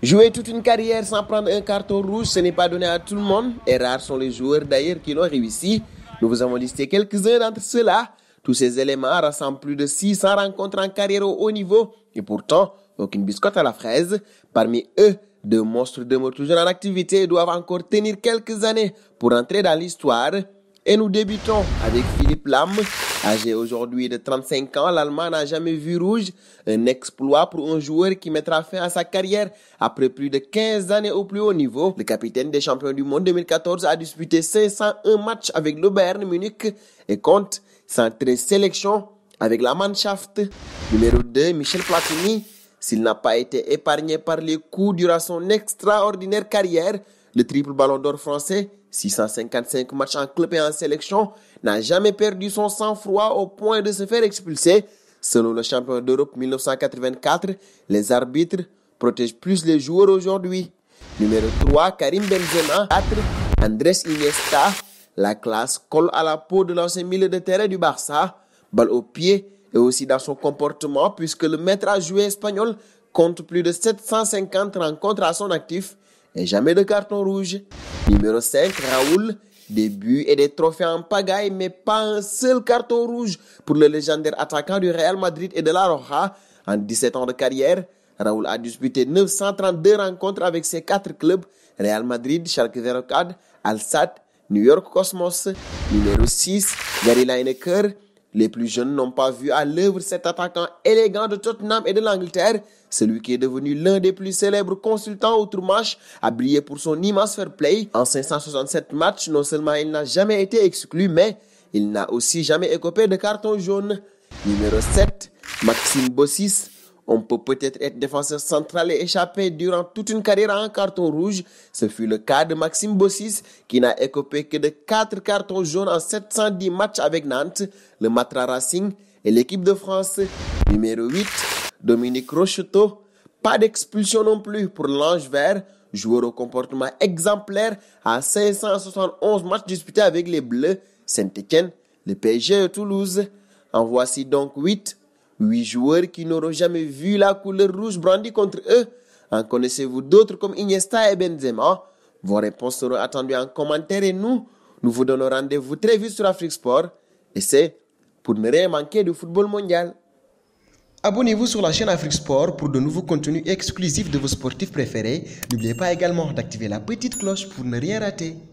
Jouer toute une carrière sans prendre un carton rouge, ce n'est pas donné à tout le monde. Et rares sont les joueurs d'ailleurs qui l'ont réussi. Nous vous avons listé quelques-uns d'entre ceux-là. Tous ces éléments rassemblent plus de 600 rencontres en carrière au haut niveau. Et pourtant, aucune biscotte à la fraise. Parmi eux, deux monstres demeurent toujours en activité et doivent encore tenir quelques années pour entrer dans l'histoire. Et nous débutons avec Philippe Lamme. Âgé aujourd'hui de 35 ans, l'Allemand n'a jamais vu rouge. Un exploit pour un joueur qui mettra fin à sa carrière après plus de 15 années au plus haut niveau. Le capitaine des champions du monde 2014 a disputé 501 matchs avec le Bayern Munich et compte 113 sélections avec la Mannschaft. Numéro 2, Michel Platini. S'il n'a pas été épargné par les coups durant son extraordinaire carrière, le triple ballon d'or français, 655 matchs en club et en sélection, n'a jamais perdu son sang-froid au point de se faire expulser. Selon le champion d'Europe 1984, les arbitres protègent plus les joueurs aujourd'hui. Numéro 3, Karim Benzema. 4, Andrés Iniesta. La classe colle à la peau de l'ancien milieu de terrain du Barça, balle au pied et aussi dans son comportement, puisque le maître à jouer espagnol compte plus de 750 rencontres à son actif et jamais de carton rouge. Numéro 5, Raúl. Des buts et des trophées en pagaille, mais pas un seul carton rouge pour le légendaire attaquant du Real Madrid et de la Roja. En 17 ans de carrière, Raúl a disputé 932 rencontres avec ses 4 clubs, Real Madrid, Schalke 04, Alsat, New York Cosmos. Numéro 6, Gary Lineker. Les plus jeunes n'ont pas vu à l'œuvre cet attaquant élégant de Tottenham et de l'Angleterre. Celui qui est devenu l'un des plus célèbres consultants outre-Manche a brillé pour son immense fair play. En 567 matchs, non seulement il n'a jamais été exclu, mais il n'a aussi jamais écopé de carton jaune. Numéro 7, Maxime Bossis. On peut peut-être être défenseur central et échapper durant toute une carrière à un carton rouge. Ce fut le cas de Maxime Bossis qui n'a écopé que de 4 cartons jaunes en 710 matchs avec Nantes, le Matra Racing et l'équipe de France. Numéro 8, Dominique Rocheteau. Pas d'expulsion non plus pour l'Ange Vert, joueur au comportement exemplaire à 571 matchs disputés avec les Bleus, Saint-Étienne, le PSG et Toulouse. En voici donc 8 joueurs qui n'auront jamais vu la couleur rouge brandie contre eux. En connaissez-vous d'autres comme Iniesta et Benzema? Vos réponses seront attendues en commentaire et nous vous donnons rendez-vous très vite sur Afrique Sport. Et c'est pour ne rien manquer du football mondial. Abonnez-vous sur la chaîne Afrique Sport pour de nouveaux contenus exclusifs de vos sportifs préférés. N'oubliez pas également d'activer la petite cloche pour ne rien rater.